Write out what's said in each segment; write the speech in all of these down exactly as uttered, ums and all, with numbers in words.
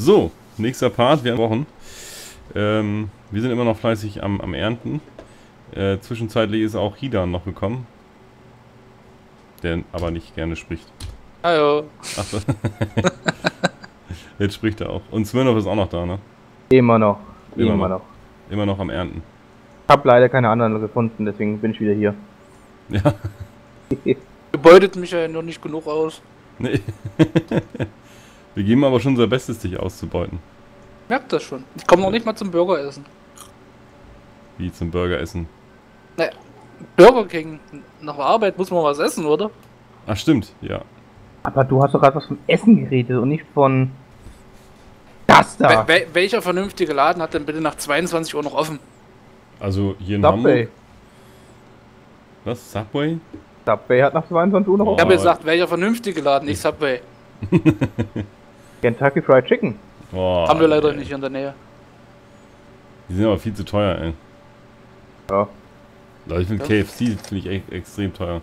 So, nächster Part. Wir haben Wochen. Ähm, wir sind immer noch fleißig am, am Ernten. Äh, zwischenzeitlich ist auch Hidan noch gekommen. Der aber nicht gerne spricht. Hallo. Ach, jetzt spricht er auch. Und Smirnoff ist auch noch da, ne? Immer noch. Immer, immer noch. Immer noch am Ernten. Ich habe leider keine anderen gefunden, deswegen bin ich wieder hier. Ja. Ihr beutet mich ja noch nicht genug aus. Nee. Wir geben aber schon unser Bestes, dich auszubeuten. Ich merke das schon. Ich komme noch nicht mal zum Burgeressen. Wie zum Burgeressen? Naja, Burger King. Nach der Arbeit muss man was essen, oder? Ach stimmt, ja. Aber du hast doch gerade was vom Essen geredet und nicht von... Das da! Wel welcher vernünftige Laden hat denn bitte nach zweiundzwanzig Uhr noch offen? Also hier in Subway. Hamburg? Was? Subway? Subway hat nach zweiundzwanzig Uhr noch offen. Ich habe gesagt, welcher vernünftige Laden, nicht Subway. Kentucky Fried Chicken. Boah, haben wir leider ey. nicht in der Nähe. Die sind aber viel zu teuer, ey. Ja. Ich finde ja. K F C finde ich echt extrem teuer.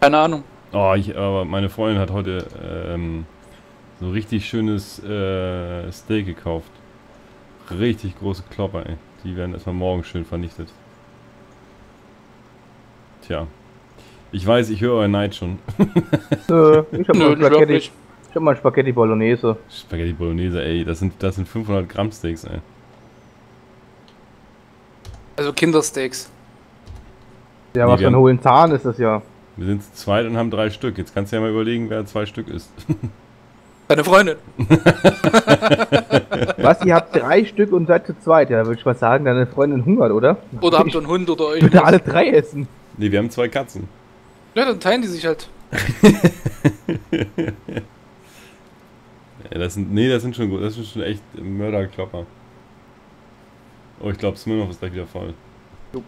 Keine Ahnung. Oh, ich, aber meine Freundin hat heute ähm, so richtig schönes äh, Steak gekauft. Richtig große Klopper, ey. Die werden erstmal morgen schön vernichtet. Tja. Ich weiß, ich höre euren Neid schon. äh, ich hab mal Spaghetti, ich hab mal Spaghetti Bolognese. Spaghetti Bolognese, ey, das sind, das sind fünfhundert Gramm Steaks, ey. Also Kindersteaks. Ja, nee, was für ein hohlen Zahn ist das ja. Wir sind zu zweit und haben drei Stück. Jetzt kannst du ja mal überlegen, wer zwei Stück ist. Deine Freundin. Was, ihr habt drei Stück und seid zu zweit? Ja, würde ich mal sagen, deine Freundin hungert, oder? Oder habt ihr einen Hund oder euch? Bitte alle drei essen. Nee, wir haben zwei Katzen. Ja, dann teilen die sich halt. Ja, das sind, nee, das sind schon gut. Das sind schon echt Mörderklopper. Oh, ich glaube, Smirnoff ist gleich wieder voll. Jo.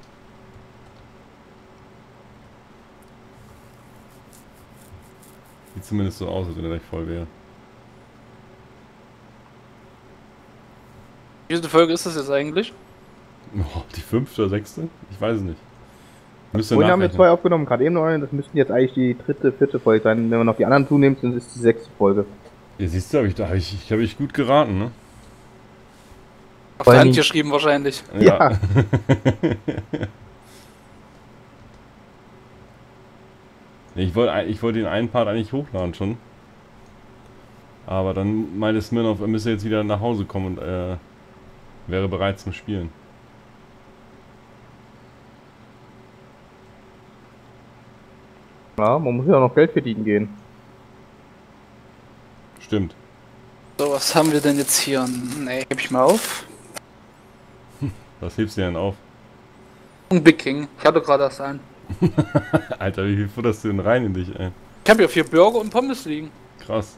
Sieht zumindest so aus, als wenn er gleich voll wäre. Wie viele Folge ist das jetzt eigentlich? Oh, die fünfte oder sechste? Ich weiß es nicht. Vorhin haben wir zwei aufgenommen, gerade eben noch eine. Das müssten jetzt eigentlich die dritte, vierte Folge sein. Wenn man noch die anderen zunimmt, dann ist die sechste Folge. Ja, siehst du, hab ich, da habe ich, ich, hab ich gut geraten, ne? Auf der Hand geschrieben wahrscheinlich. Ja. Ja. Ich wollte ich wollt den einen Part eigentlich hochladen schon. Aber dann meinte Smirnoff, er müsste jetzt wieder nach Hause kommen und äh, wäre bereit zum Spielen. Ja, man muss ja auch noch Geld verdienen gehen. Stimmt. So, was haben wir denn jetzt hier? Ne, heb ich mal auf. Was hebst du denn auf? Ein Big King. Ich hatte gerade das ein. Alter, wie viel futterst du denn rein in dich, ey? Ich hab ja vier Burger und Pommes liegen. Krass.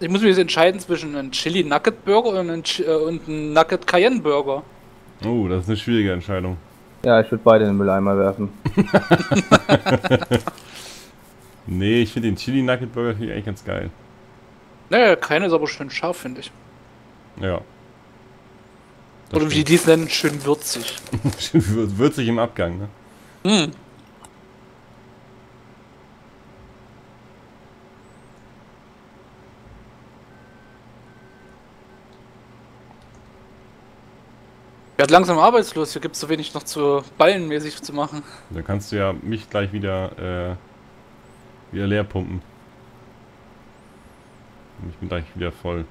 Ich muss mich jetzt entscheiden zwischen einem Chili-Nugget-Burger und einem, äh, einem Nugget-Cayenne-Burger. Oh, das ist eine schwierige Entscheidung. Ja, ich würde beide in den Mülleimer werfen. Nee, ich finde den Chili-Nugget-Burger eigentlich ganz geil. Naja, keine ist aber schön scharf, finde ich. Ja. Das Oder wie die es nennen, schön würzig. Schön würzig im Abgang, ne? Mhm. Ich werde langsam arbeitslos, hier gibt es so wenig noch zu ballenmäßig zu machen. Da kannst du ja mich gleich wieder, äh, wieder leer pumpen. Ich bin gleich wieder voll.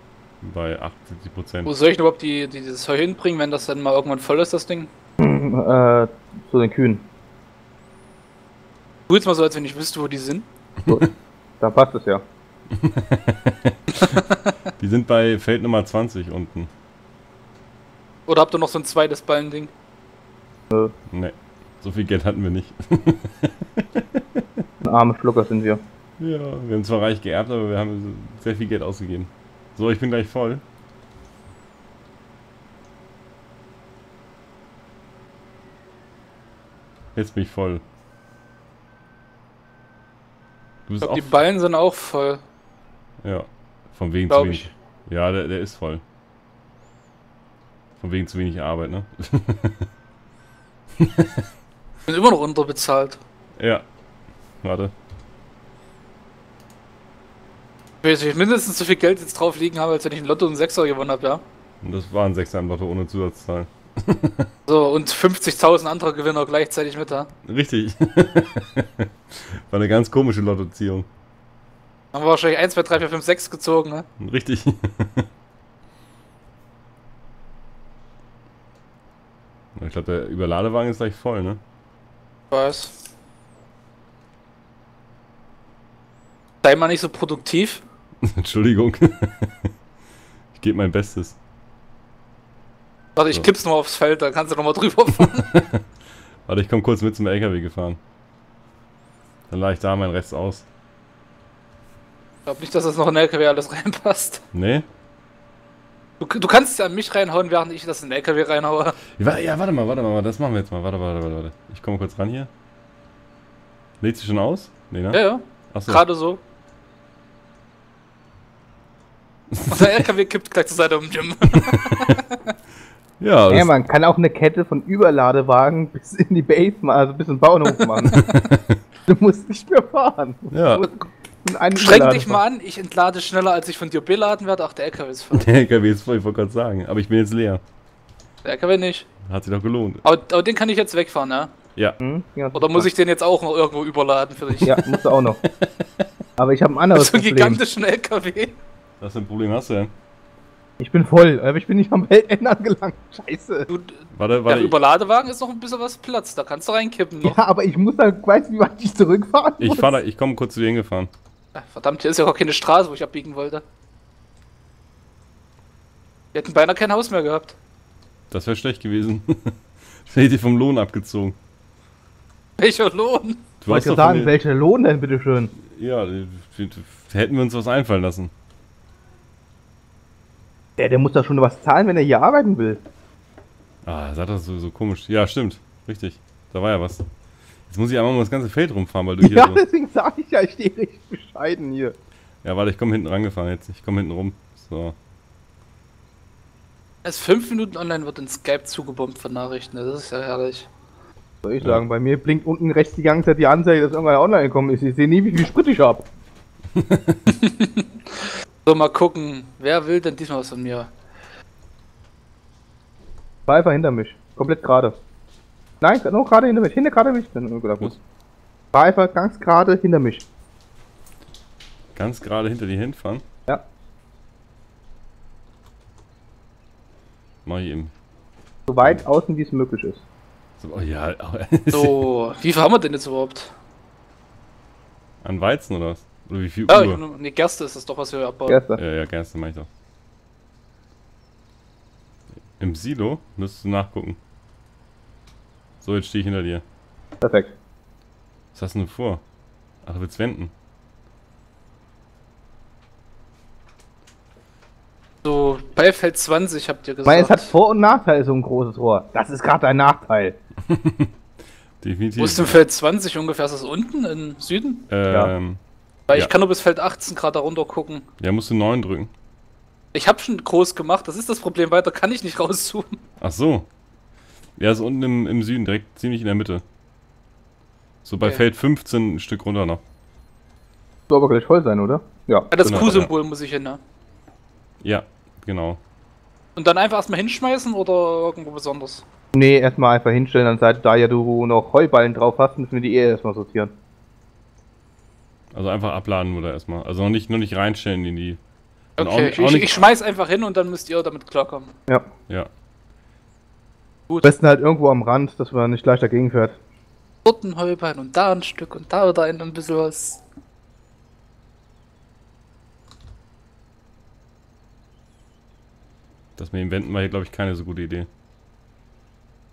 Bei achtundsiebzig Prozent. Wo soll ich überhaupt die, die, dieses Heu hinbringen, wenn das dann mal irgendwann voll ist, das Ding? Äh, zu den Kühen. Du jetzt mal so, als wenn ich wüsste, wo die sind. So, da passt es ja. Die sind bei Feld Nummer zwanzig unten. Oder habt ihr noch so ein zweites Ballending? Nö. Nee, so viel Geld hatten wir nicht. Arme Schlucker sind wir. Ja, wir haben zwar reich geerbt, aber wir haben sehr viel Geld ausgegeben. So, ich bin gleich voll. Jetzt bin ich voll. Du bist ich glaub, auch die Ballen sind auch voll. Ja, von wegen glaub zu wenig. Ich. Ja, der, der ist voll. Von wegen zu wenig Arbeit, ne? Ich bin immer noch unterbezahlt. Ja, warte. Ich Weil ich mindestens so viel Geld jetzt drauf liegen habe, als wenn ich einen Lotto und einen Sechser gewonnen habe, ja. Und das war ein Sechser im Lotto ohne Zusatzzahl. So, und fünfzigtausend andere Gewinner gleichzeitig mit, ja? Richtig. War eine ganz komische Lottoziehung. Haben wir wahrscheinlich eins, zwei, drei, vier, fünf, sechs gezogen, ne? Richtig. Ich glaube, der Überladewagen ist gleich voll, ne? Ich weiß. Sei mal nicht so produktiv. Entschuldigung. Ich gebe mein Bestes. Warte, ich kipp's nochmal aufs Feld, dann kannst du nochmal drüber fahren. Warte, ich komm kurz mit zum L K W gefahren. Dann leih ich da mein Rest aus. Ich glaube nicht, dass das noch in den L K W alles reinpasst. Nee? Du, du kannst ja an mich reinhauen, während ich das in den L K W reinhaue. Ja, ja, warte mal, warte mal, das machen wir jetzt mal. Warte, warte, warte, warte. Ich komme kurz ran hier. Lädt sie schon aus? Nee, ne? Ja, ja. Achso. Gerade so. Unser L K W kippt gleich zur Seite um Jim. Ja, ja, man kann auch eine Kette von Überladewagen bis in die Base, also bis in den Bauernhof machen. Du musst nicht mehr fahren. Ja. Schränk dich mal an, ich entlade schneller, als ich von dir beladen werde. Ach, der L K W ist voll. Der L K W ist voll, ich wollte gerade sagen. Aber ich bin jetzt leer. Der L K W nicht. Hat sich doch gelohnt. Aber, aber den kann ich jetzt wegfahren, ne? Ja. Mhm. Ja. Oder muss ich den jetzt auch noch irgendwo überladen für dich? Ja, musst du auch noch. Aber ich habe ein anderes Problem. So einen gigantischen L K W. Was für ein Problem hast du denn? Ich bin voll, aber ich bin nicht am Weltende angelangt. Scheiße. Du, warte, warte. Der Überladewagen ist noch ein bisschen was Platz, da kannst du reinkippen noch. Ja, aber ich muss halt, weiß, wie weit ich zurückfahren muss. Ich, fahr da, ich komme kurz zu dir hingefahren. Verdammt, hier ist ja auch keine Straße, wo ich abbiegen wollte. Wir hätten beinahe kein Haus mehr gehabt. Das wäre schlecht gewesen. Ich hätte dir vom Lohn abgezogen. Welcher Lohn? Du wolltest sagen, welcher Lohn denn, bitteschön? Ja, hätten wir uns was einfallen lassen. Der, der muss da schon was zahlen, wenn er hier arbeiten will. Ah, sagt das sowieso komisch. Ja, stimmt. Richtig. Da war ja was. Jetzt muss ich einmal um das ganze Feld rumfahren, weil du hier. Ja, so deswegen sage ich ja, ich stehe richtig bescheiden hier. Ja, warte, ich komme hinten rangefahren jetzt. Ich komme hinten rum. So. Erst fünf Minuten online wird in Skype zugebombt von Nachrichten. Das ist ja herrlich. Soll ich ja sagen, bei mir blinkt unten rechts die ganze Zeit die Anzeige, dass irgendwann online gekommen ist. Ich sehe nie, wie viel Sprit ich habe. So, mal gucken, wer will denn diesmal was von mir? War einfach hinter mich, komplett gerade. Nein, noch gerade hinter mich, hinter gerade mich. War einfach ganz gerade hinter mich. Ganz gerade hinter dir hinfahren? Ja. Mach ich eben. So weit außen, wie es möglich ist. So, oh ja. So, wie viel haben wir denn jetzt überhaupt? An Weizen oder was? Oder wie viel Uhr? Ja, ne, Gerste ist das doch, was wir abbauen. Gerste. Ja, ja, Gerste mach ich doch. Im Silo müsstest du nachgucken. So, jetzt stehe ich hinter dir. Perfekt. Was hast du denn vor? Ach, du willst wenden. So, bei Feld zwanzig habt ihr gesagt. Weil es hat Vor- und Nachteil, so ein großes Rohr. Das ist gerade ein Nachteil. Definitiv. Wo ist denn Feld zwanzig ungefähr? Ist das unten im Süden? Ähm. Ja. Weil ja, ich kann nur bis Feld achtzehn Grad da runter gucken. Ja, musst du neun drücken. Ich hab schon groß gemacht, das ist das Problem, weiter kann ich nicht rauszoomen. Ach so. Ja, ist unten im, im Süden, direkt ziemlich in der Mitte. So bei okay. Feld fünfzehn ein Stück runter noch. Soll aber gleich voll sein, oder? Ja. Ja, das Q-Symbol muss ich hin, ne? Ja, genau. Und dann einfach erstmal hinschmeißen oder irgendwo besonders? Nee, erstmal einfach hinstellen, dann seid da ja du noch Heuballen drauf hast, müssen wir die eh erstmal sortieren. Also einfach abladen oder erstmal. Also noch nicht, noch nicht reinstellen in die. Okay, auch nicht, auch nicht ich, ich schmeiß einfach hin und dann müsst ihr damit klarkommen. Ja. Ja. Gut. Am besten halt irgendwo am Rand, dass man nicht leicht dagegen fährt. Dort ein Heubein und da ein Stück und da oder ein bisschen was. Das mit dem Wenden war hier, glaube ich, keine so gute Idee.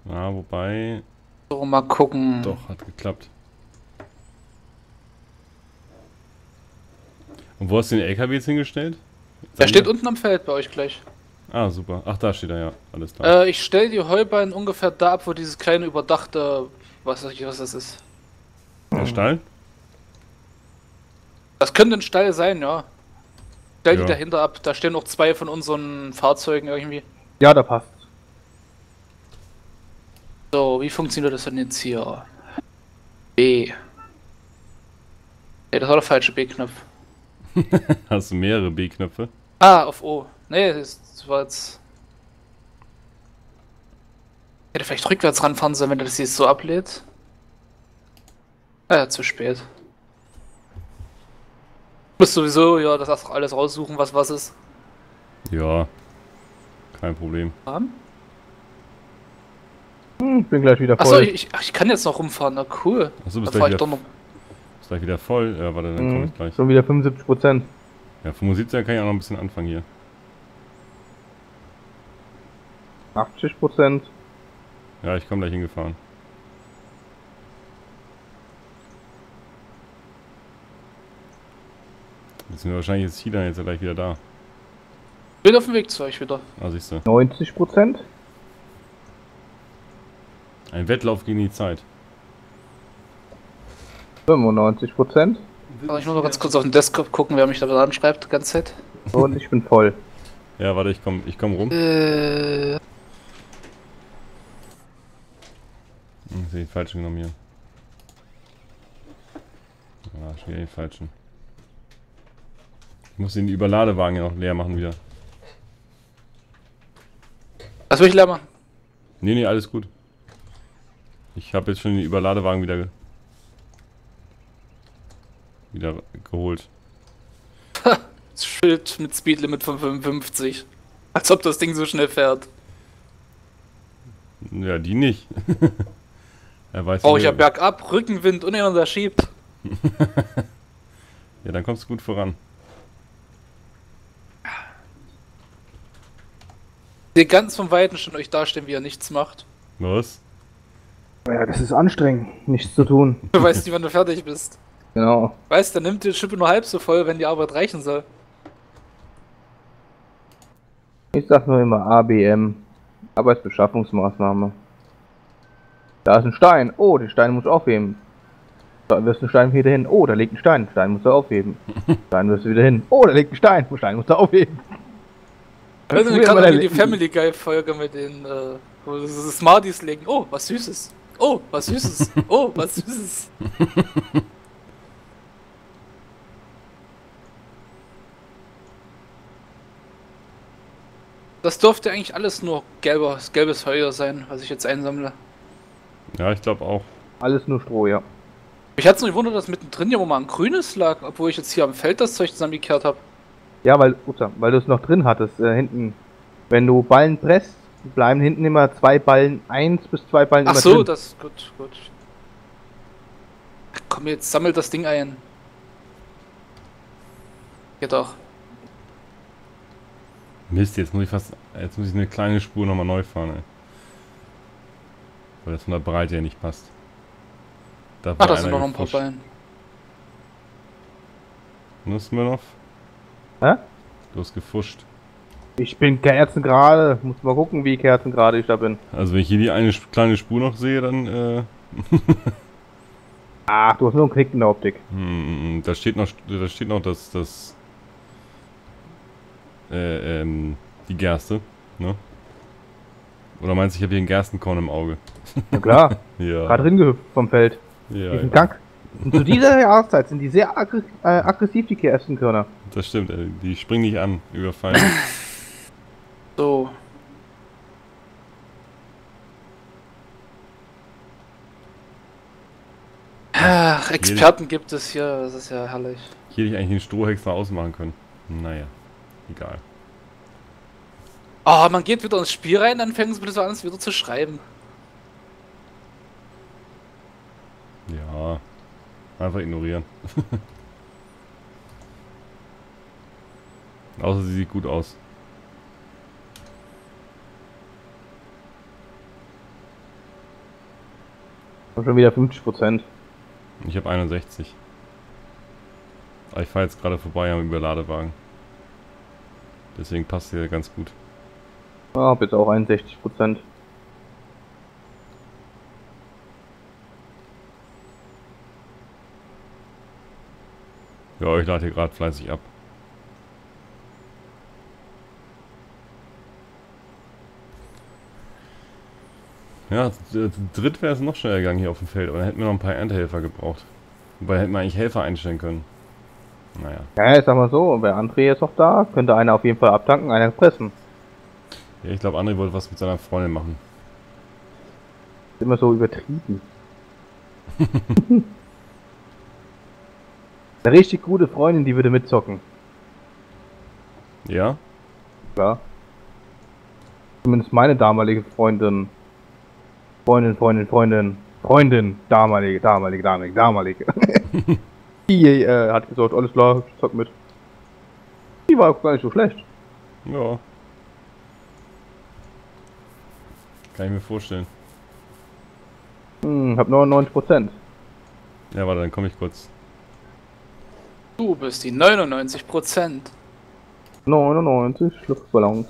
Na, ja, wobei. So, mal gucken. Doch, hat geklappt. Und wo hast du den L K W jetzt hingestellt? Der steht unten am Feld bei euch gleich. Ah, super. Ach, da steht er, ja. Alles klar. Äh, ich stelle die Heuballen ungefähr da ab, wo dieses kleine überdachte, was weiß ich, was das ist. Der Stall? Das könnte ein Stall sein, ja. Stell ja die dahinter ab. Da stehen noch zwei von unseren Fahrzeugen irgendwie. Ja, da passt. So, wie funktioniert das denn jetzt hier? B. Ey, das war der falsche B-Knopf. Hast du mehrere B-Knöpfe? Ah, auf O. Nee, das war jetzt... Ich hätte vielleicht rückwärts ranfahren sollen, wenn das jetzt so ablädt. Naja, zu spät. Du musst sowieso, ja, das auch alles raussuchen, was was ist. Ja, kein Problem. Hm, ich bin gleich wieder voll. Achso, ich, ich kann jetzt noch rumfahren, na cool. Achso, bist du gleich, gleich wieder voll? Ja, warte, dann mhm. komme ich gleich. So wieder fünfundsiebzig Prozent. Ja, fünfundsiebzig kann ich auch noch ein bisschen anfangen hier. achtzig Prozent. Ja, ich komme gleich hingefahren. Jetzt sind wir wahrscheinlich jetzt Hidan jetzt gleich wieder da. Bin auf dem Weg zu euch wieder. Ah, siehst du. neunzig Prozent. Ein Wettlauf gegen die Zeit. fünfundneunzig Prozent. Kann ich nur noch ganz kurz auf den Desktop gucken, wer mich da anschreibt die ganze Zeit? Und ich bin voll. Ja, warte, ich komme ich komm rum. Äh... Ich sehe den falschen genommen hier. Ah, schon wieder den falschen. Ich muss den Überladewagen ja noch leer machen wieder. Was will ich leer machen? Nee, nee, alles gut. Ich habe jetzt schon den Überladewagen wieder, ge wieder geholt. Ha! Das Schild mit Speedlimit von fünfundfünfzig. Als ob das Ding so schnell fährt. Ja, die nicht. Er weiß, oh, ich ja bergab, Rückenwind und er unterschiebt. Ja, dann kommst du gut voran. Ihr ganz vom Weiten schon euch darstellen, wie er nichts macht. Was? Ja, das ist anstrengend, nichts zu tun. Du weißt nicht, wann du fertig bist. Genau. Weißt, dann nimmt die Schippe nur halb so voll, wenn die Arbeit reichen soll. Ich sag nur immer A B M, Arbeitsbeschaffungsmaßnahme. Da ist ein Stein. Oh, den Stein muss aufheben. Da wirst du einen Stein wieder hin. Oh, da liegt ein Stein. Stein muss er aufheben. Stein wirst du wieder hin. Oh, da liegt ein Stein. Stein muss er aufheben. Also wir gerade die liegen. Family Guy Folge mit den äh, Smarties legen. Oh, was Süßes. Oh, was Süßes. Oh, was Süßes. Das dürfte eigentlich alles nur gelber, gelbes Feuer sein, was ich jetzt einsammle. Ja, ich glaube auch. Alles nur Stroh, ja. Mich hat's nur gewundert, dass mittendrin ja mal ein grünes lag, obwohl ich jetzt hier am Feld das Zeug zusammengekehrt habe. Ja, weil, ups, weil du es noch drin hattest, äh, hinten. Wenn du Ballen presst, bleiben hinten immer zwei Ballen, eins bis zwei Ballen. Ach immer so, drin. Das gut, gut. Komm, jetzt sammelt das Ding ein. Geht doch. Mist, jetzt muss ich fast, jetzt muss ich eine kleine Spur nochmal neu fahren, ey. Weil das von der Breite ja nicht passt. Da war Ach, das sind noch ein paar Ballen. Nur Smirnoff? Hä? Du hast gefuscht. Ich bin kerzengerade. Muss mal gucken, wie kerzengerade ich da bin. Also wenn ich hier die eine kleine Spur noch sehe, dann... Äh Ach, du hast nur einen Klick in der Optik. Hm, da steht noch, da steht noch das... das äh, ähm, die Gerste, ne? Oder meinst du, ich habe hier einen Gerstenkorn im Auge? Na klar, ja. Gerade drin gehüpft vom Feld. Ja, diesen ja. Gang. Und zu dieser Jahreszeit sind die sehr aggressiv, äh, aggressiv die Gerstenkörner. Das stimmt, ey. Die springen nicht an, überfallen. So. Ach, Experten gibt es hier, das ist ja herrlich. Hier hätte ich eigentlich den Strohhäcksler ausmachen können. Naja, egal. Oh, man geht wieder ins Spiel rein, dann fängt es bitte so an, es wieder zu schreiben. Ja, einfach ignorieren. Außer sie sieht gut aus. Schon wieder fünfzig Prozent. Ich habe einundsechzig. Aber ich fahre jetzt gerade vorbei am Überladewagen. Deswegen passt hier ganz gut. Ich ah, habe jetzt auch einundsechzig Prozent. Ja, ich lade hier gerade fleißig ab. Ja, zu dritt wäre es noch schneller gegangen hier auf dem Feld, aber dann hätten wir noch ein paar Erntehelfer gebraucht. Wobei hätten wir eigentlich Helfer einstellen können. Naja. Ja, ich sag mal so, wer André ist noch da, könnte einer auf jeden Fall abtanken, einer fressen. Ja, ich glaube, André wollte was mit seiner Freundin machen. Ist immer so übertrieben. Eine richtig gute Freundin, die würde mitzocken. Ja? Klar. Zumindest meine damalige Freundin. Freundin, Freundin, Freundin. Freundin. Damalige, damalige, damalige, damalige. Die äh, hat gesagt, alles klar, ich zock mit. Die war auch gar nicht so schlecht. Ja. Kann ich mir vorstellen. Hm, hab neunundneunzig Prozent. Ja, warte, dann komme ich kurz. Du bist die neunundneunzig Prozent. neunundneunzig Luftballons.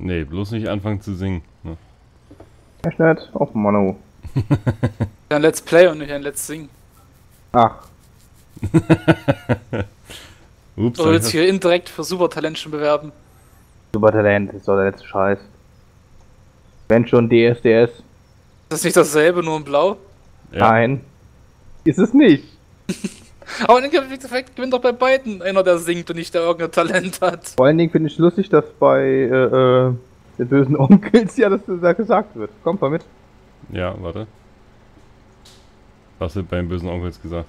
Nee, bloß nicht anfangen zu singen. Ne? Hashtag auf Mono. Ein Let's Play und nicht ein Let's Sing. Ach. Ups. Oder jetzt hier indirekt für Supertalent schon bewerben. Supertalent ist doch der letzte Scheiß. Wenn schon D S D S. Ist das nicht dasselbe, nur in Blau? Ja. Nein. Ist es nicht. Aber im Endeffekt gewinnt doch bei beiden einer, der singt und nicht der irgendein Talent hat. Vor allen Dingen finde ich lustig, dass bei äh, äh, den bösen Onkels ja das da gesagt wird. Kommt mal mit. Ja, warte. Was wird bei den bösen Onkels gesagt?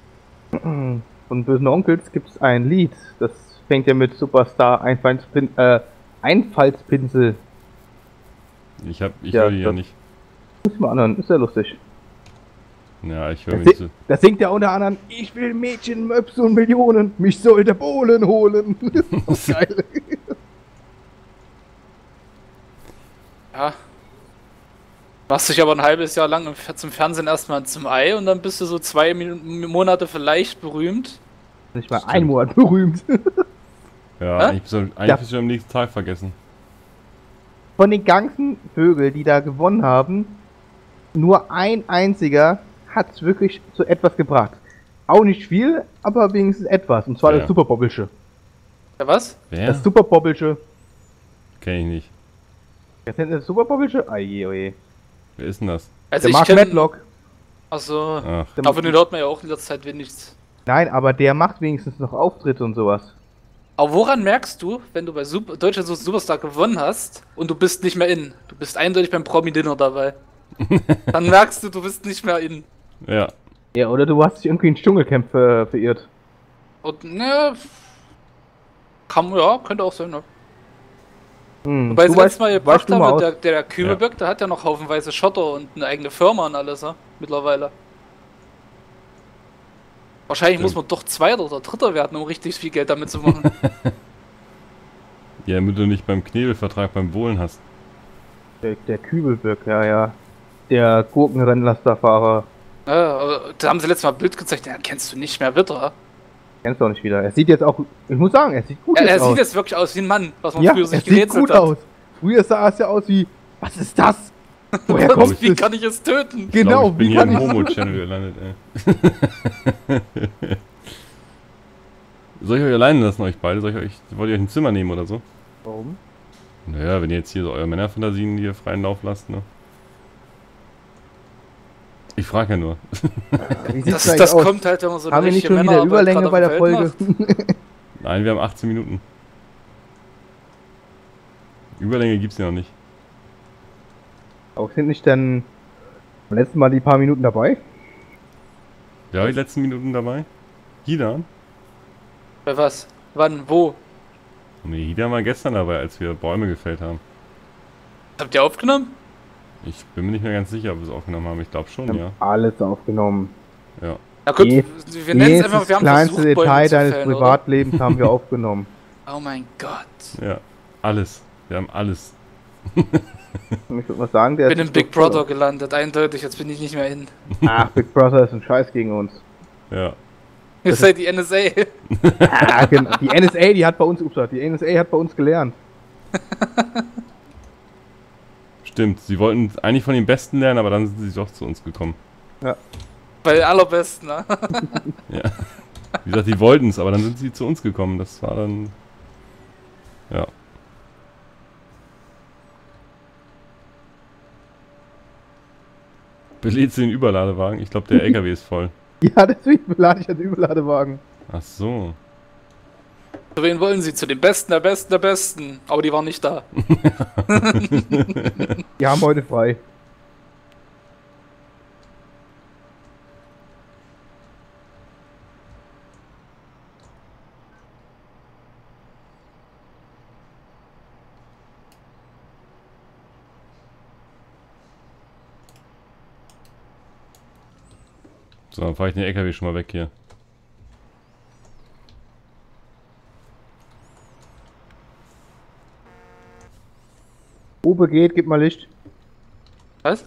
Von bösen Onkels gibt es ein Lied. Das fängt ja mit Superstar Einfallspin äh, Einfallspinsel. Ich hab, ich ja, höre die ja nicht. Muss ich mal anhören, ist ja lustig. Ja, ich höre mir nicht zu. Das singt ja unter anderem, ich will Mädchen, Möps und Millionen, mich soll der Bohlen holen. Das ist so geil. Ja. Machst dich aber ein halbes Jahr lang zum Fernsehen erstmal zum Ei und dann bist du so zwei Monate vielleicht berühmt. Nicht mal ein Monat berühmt. Ja, eigentlich bist du, eigentlich bist du am nächsten Tag vergessen. Von den ganzen Vögeln, die da gewonnen haben, nur ein einziger hat es wirklich zu etwas gebracht. Auch nicht viel, aber wenigstens etwas. Und zwar ja. Das Superbobbelche. Der was? Wer? Das Superbobbelche. Kenn ich nicht. Wer ist denn das Superbobbelche? Ah je, oh je. Wer ist denn das? Also der ich mag kenn... Madlock. Achso. Ach. Aber den hört man ja auch in der Zeit wenigstens. Nein, aber der macht wenigstens noch Auftritte und sowas. Aber woran merkst du, wenn du bei Super Deutschland so Superstar gewonnen hast und du bist nicht mehr in? Du bist eindeutig beim Promi Dinner dabei. Dann merkst du, du bist nicht mehr in. Ja. Ja, oder du hast dich irgendwie ins Dschungelcamp äh, verirrt. Und, ne. Kann, ja, könnte auch sein, ne? Hm, wobei sie letztes Mal gebracht haben, der, der Kübelböck, ja. Der hat ja noch haufenweise Schotter und eine eigene Firma und alles, ne? Mittlerweile. Wahrscheinlich ja. Muss man doch Zweiter oder Dritter werden, um richtig viel Geld damit zu machen. Ja, damit du nicht beim Knebelvertrag beim Bohlen hast. Der, der Kübelböck, ja, ja. Der Gurkenrennlasterfahrer. Ja, da haben sie letztes Mal ein Bild gezeigt, den kennst du nicht mehr wieder. Kennst du auch nicht wieder. Er sieht jetzt auch, ich muss sagen, er sieht gut ja, jetzt er aus. Er sieht jetzt wirklich aus wie ein Mann, was man ja, früher sich gerätselt sieht gut hat. Aus. Früher sah es ja aus wie, was ist das? Woher kommt wie es? Kann ich es töten? Genau, ich glaub, ich wie kann ich es Momo-Channel gelandet, ey. Soll ich euch alleine lassen, euch beide? Soll ich euch, wollt ihr euch ein Zimmer nehmen oder so? Warum? Naja, wenn ihr jetzt hier so eure Männerfantasien hier freien Lauf lasst, ne? Ich frage ja nur. Das, das kommt halt, wenn man so eine richtige Männerarbeit gerade auf der Welt macht. Nein, wir haben achtzehn Minuten. Überlänge gibt's ja noch nicht. Auch sind nicht dann beim letzten Mal die paar Minuten dabei? Ja, die letzten Minuten dabei. Hidan? Bei was? Wann? Wo? Nee, Hidan war gestern dabei, als wir Bäume gefällt haben. Habt ihr aufgenommen? Ich bin mir nicht mehr ganz sicher, ob wir es aufgenommen haben. Ich glaube schon, wir ja. Alles aufgenommen. Ja. Na gut, wir nennen es einfach, wir haben versucht, kleinste Detail deines fällen, Privatlebens oder? Haben wir aufgenommen. Oh mein Gott. Ja, alles. Wir haben alles. Ich würde mal sagen, der ich bin im Big Brother gelandet, eindeutig. Jetzt bin ich nicht mehr hin. Ach, Big Brother ist ein Scheiß gegen uns. Ja. Ihr seid die N S A. Ja, genau. Die N S A, die hat bei uns, ups, die N S A hat bei uns gelernt. Stimmt, sie wollten eigentlich von den Besten lernen, aber dann sind sie doch zu uns gekommen. Ja. Bei den Allerbesten, ne? Ja. Wie gesagt, die wollten es, aber dann sind sie zu uns gekommen. Das war dann. Ja. Belädt sie den Überladewagen? Ich glaube, der L K W ist voll. Ja, deswegen belade ich einen Überladewagen. Ach so. Zu wen wollen Sie? Zu den Besten, der Besten, der Besten. Aber die waren nicht da. Die haben heute frei. So, dann fahre ich den L K W schon mal weg hier. Oben geht, gib mal Licht. Was?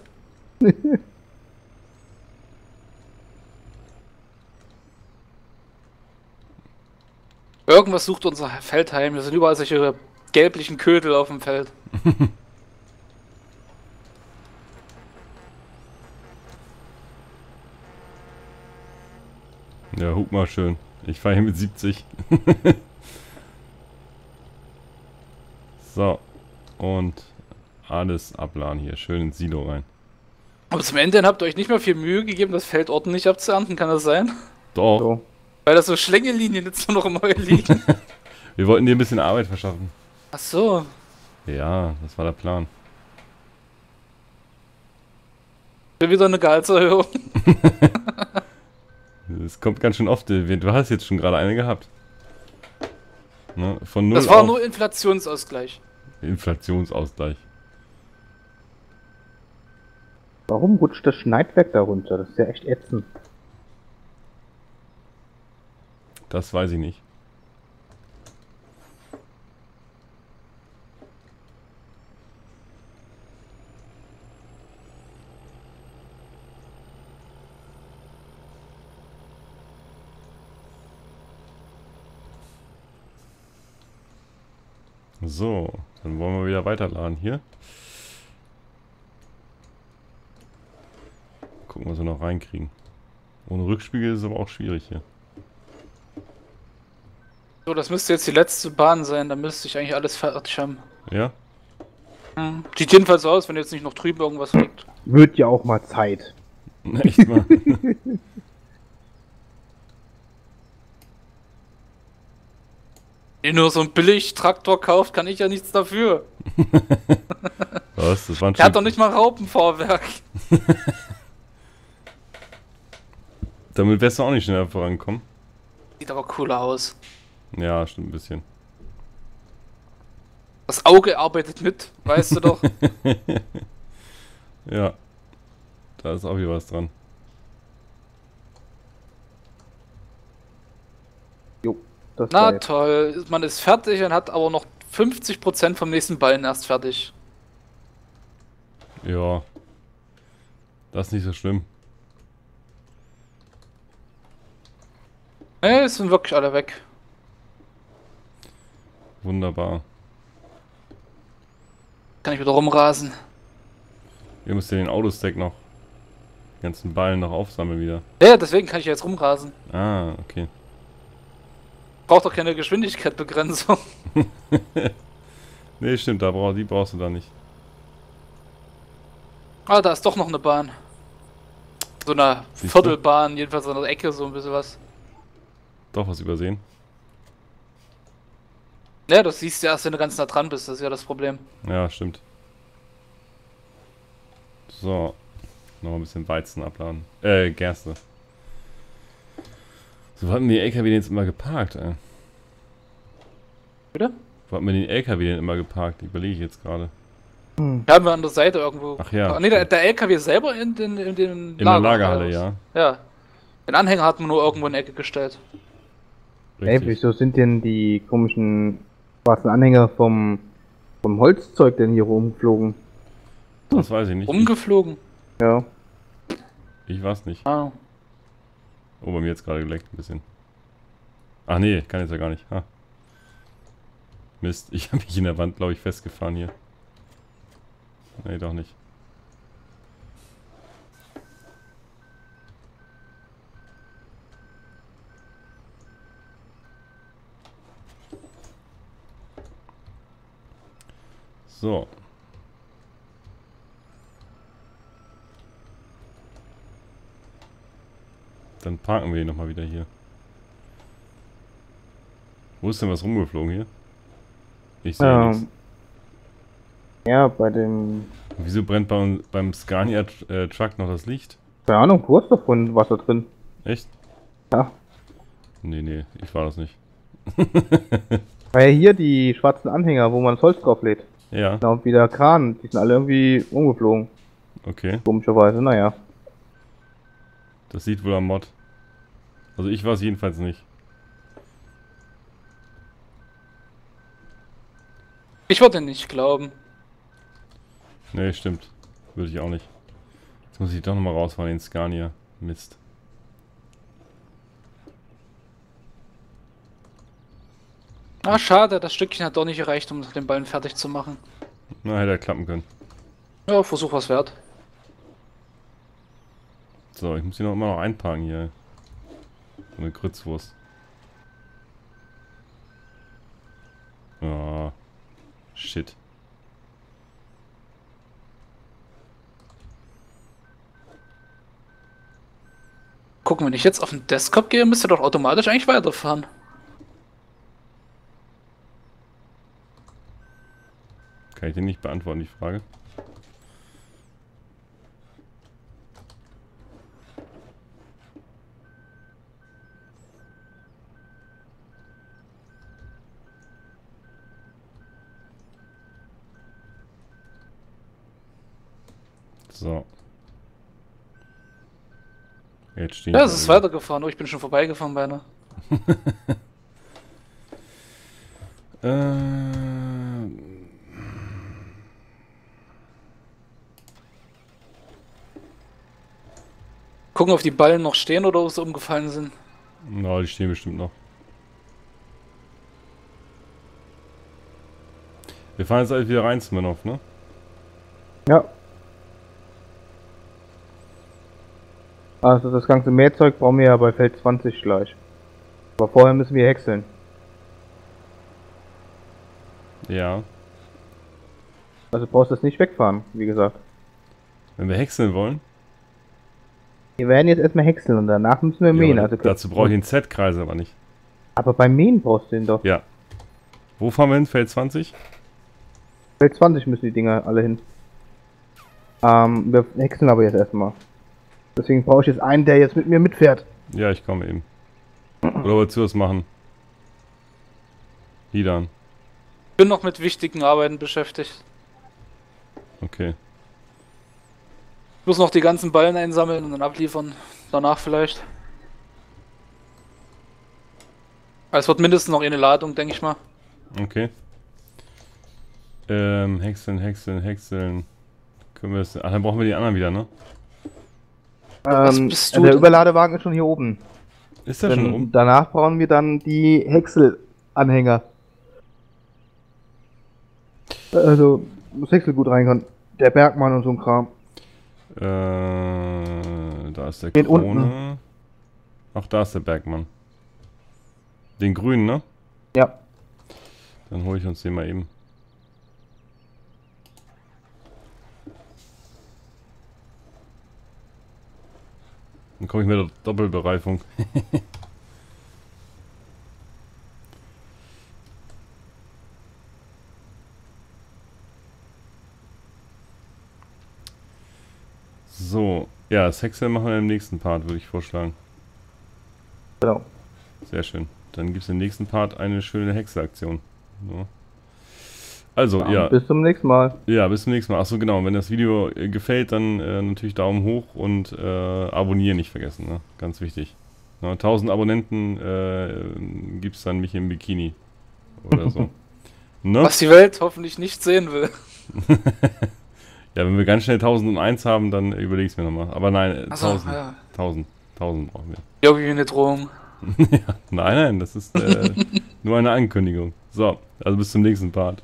Irgendwas sucht unser Feldheim. Da sind überall solche gelblichen Ködel auf dem Feld. Ja, hup mal schön. Ich fahre hier mit siebzig. So. Und alles abladen hier. Schön ins Silo rein. Aber zum Ende habt ihr euch nicht mehr viel Mühe gegeben, das Feld ordentlich abzuernten. Kann das sein? Doch. Doch. Weil das so Schlängelinien jetzt nur noch im Heu liegen. Wir wollten dir ein bisschen Arbeit verschaffen. Ach so. Ja, das war der Plan. Bin wieder eine Gehaltserhöhung. Das kommt ganz schön oft. Du hast jetzt schon gerade eine gehabt. Ne? Von null. Das war nur Inflationsausgleich. Inflationsausgleich. Warum rutscht das Schneidwerk darunter? Das ist ja echt ätzend. Das weiß ich nicht. So, dann wollen wir wieder weiterladen hier. Gucken, was wir noch reinkriegen. Ohne Rückspiegel ist es aber auch schwierig hier. So, das müsste jetzt die letzte Bahn sein, da müsste ich eigentlich alles fertig haben. Ja? Mhm. Sieht jedenfalls so aus, wenn jetzt nicht noch drüben irgendwas liegt. Wird ja auch mal Zeit. Echt mal. Wenn ihr nur so einen Billig-Traktor kauft, kann ich ja nichts dafür. Was? Das waren schon... Der hat doch nicht mal Raupenfahrwerk. Damit wärst du auch nicht schneller vorangekommen. Sieht aber cooler aus. Ja, stimmt ein bisschen. Das Auge arbeitet mit, weißt du doch. Ja. Da ist auch wieder was dran. Jo. Das Na toll, man ist fertig und hat aber noch fünfzig Prozent vom nächsten Ballen erst fertig. Ja. Das ist nicht so schlimm. Ne, es sind wirklich alle weg. Wunderbar. Kann ich wieder rumrasen. Ihr müsst ja den Autostack noch, die ganzen Ballen noch aufsammeln wieder. Ja, deswegen kann ich jetzt rumrasen. Ah, okay. Braucht doch keine Geschwindigkeitsbegrenzung. Nee, stimmt, da brauch, die brauchst du da nicht. Ah, da ist doch noch eine Bahn. So eine Viertelbahn, jedenfalls an der Ecke, so ein bisschen was. Doch was übersehen. Ja, das siehst du erst, wenn du ganz nah dran bist, das ist ja das Problem. Ja, stimmt. So, noch ein bisschen Weizen abladen. Äh, Gerste. So, wo hatten wir den L K W denn jetzt immer geparkt, ey? Bitte? Wo hatten wir den L K W denn immer geparkt? Überlege ich jetzt gerade. Hm. Da haben wir an der Seite irgendwo. Ach ja. Ne, der, der L K W selber in den, in den in Lager, der Lagerhalle, ja. Ja. Den Anhänger hatten wir nur irgendwo in die Ecke gestellt. Ey, wieso sind denn die komischen schwarzen Anhänger vom, vom Holzzeug denn hier rumgeflogen? Hm. Das weiß ich nicht. Umgeflogen? Ja. Ich weiß nicht. Ah. Oh, bei mir jetzt gerade geleckt ein bisschen. Ach nee, kann jetzt ja gar nicht. Ha. Mist, ich habe mich in der Wand, glaube ich, festgefahren hier. Nee, doch nicht. So. Dann parken wir ihn nochmal wieder hier. Wo ist denn was rumgeflogen hier? Ich sehe ja nichts. Ja, bei dem... Wieso brennt bei, beim Scania-Truck noch das Licht? Keine Ahnung, du hast davon Wasser drin. Echt? Ja. Nee, nee, ich war das nicht. Weil hier die schwarzen Anhänger, wo man das Holz drauf lädt. Ja. Genau, wie der Kran, die sind alle irgendwie umgeflogen. Okay. Komischerweise, naja. Das sieht wohl am Mod. Also ich war es jedenfalls nicht. Ich würde nicht glauben. Nee, stimmt. Würde ich auch nicht. Jetzt muss ich doch nochmal rausfahren, den Scania. Mist. Ah, schade, das Stückchen hat doch nicht gereicht, um den Ballen fertig zu machen. Na, hätte er klappen können. Ja, Versuch was wert. So, ich muss hier noch immer noch einparken hier. So eine Grützwurst. Ah, shit. Gucken, wenn ich jetzt auf den Desktop gehe, müsste doch automatisch eigentlich weiterfahren. Kann ich dir nicht beantworten, die Frage. So. Jetzt stehen. Ja, es ist weitergefahren. Oh, ich bin schon vorbeigefahren beinahe. ähm. Gucken, ob die Ballen noch stehen oder ob sie umgefallen sind. Na, die stehen bestimmt noch. Wir fahren jetzt halt wieder rein, Smirnoff, ne? Ja. Also das ganze Mehrzeug brauchen wir ja bei Feld zwanzig gleich. Aber vorher müssen wir häckseln. Ja. Also brauchst du das nicht wegfahren, wie gesagt. Wenn wir häckseln wollen? Wir werden jetzt erstmal häckseln und danach müssen wir mähen. Ja, also dazu brauche ich den Z-Kreis aber nicht. Aber beim Mähen brauchst du den doch. Ja. Wo fahren wir hin? Feld zwanzig? Feld zwanzig müssen die Dinger alle hin. Ähm, wir häckseln aber jetzt erstmal. Deswegen brauche ich jetzt einen, der jetzt mit mir mitfährt. Ja, ich komme eben. Oder wolltest du das machen? Hidan. Ich bin noch mit wichtigen Arbeiten beschäftigt. Okay. Ich muss noch die ganzen Ballen einsammeln und dann abliefern. Danach vielleicht. Es wird mindestens noch eine Ladung, denke ich mal. Okay. Ähm, häckseln, häckseln, häckseln. Können wir das... Ach, dann brauchen wir die anderen wieder, ne? Ähm, bist du der denn? Überladewagen ist schon hier oben. Ist der denn schon oben? Danach brauchen wir dann die Häcksel-Anhänger. Also, muss Häcksel gut reinkommen. Der Bergmann und so ein Kram. Äh, da ist der Geht Krone. Unten. Ach, da ist der Bergmann. Den grünen, ne? Ja. Dann hole ich uns den mal eben. Dann komme ich mit der Doppelbereifung. So, ja, das Häcksel machen wir im nächsten Part, würde ich vorschlagen. Genau. Sehr schön. Dann gibt es im nächsten Part eine schöne Häckselaktion. So. Also, ja, ja. Bis zum nächsten Mal. Ja, bis zum nächsten Mal. Achso, genau. Wenn das Video äh, gefällt, dann äh, natürlich Daumen hoch und äh, abonnieren nicht vergessen. Ne? Ganz wichtig. Na, tausend Abonnenten äh, gibt es dann mich im Bikini. Oder so. Ne? Was die Welt hoffentlich nicht sehen will. Ja, wenn wir ganz schnell tausend und eins haben, dann überlege ich es mir nochmal. Aber nein, also, tausend. Ja. tausend. tausend brauchen wir. Ja, wie eine Drohung. Ja, nein, nein, das ist äh, nur eine Ankündigung. So, also bis zum nächsten Part.